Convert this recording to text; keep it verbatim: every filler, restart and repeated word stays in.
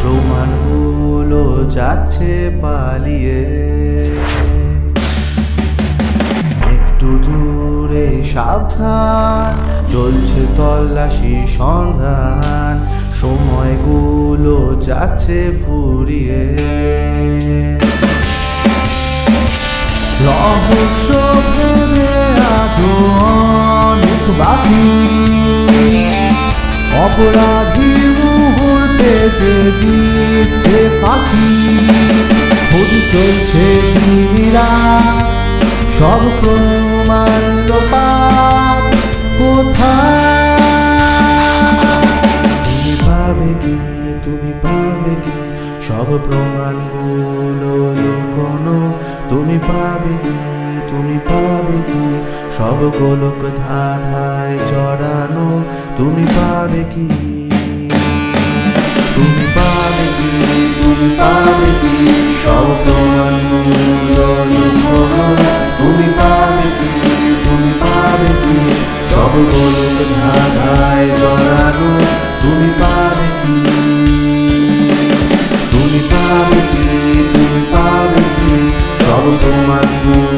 প্রমাণগুলো যাচ্ছে পালিয়ে। একটু দূরে সাবধান, চলছে তল্লাশি সন্ধান, সময়গুলো যাচ্ছে ফুরিয়ে। অপরাধী মুহূর্তে যে দিচ্ছে ফাঁকি, খুঁজে চলছে দিদিরা সব প্রমাণ লোপাট। কোথায় তুমি পাবে কি, তুমি পাবে কি সব প্রমাণগুলো লুকোনো? তুমি পাবে কি, তুমি পাবে কি সব গোলক ধাঁধায় জড়ানো? তুমি পাবে কি, তুমি পাবে কি, তুমি পাবে কি সব প্রমাণগুলো লুকোনো? তুমি পাবে কি, তুমি পাবে কি সব গোলক ধাঁধায় জড়ানো? তুমি পাবে কি, তুমি পাবে কি, তুমি পাবে কি সব প্রমাণ?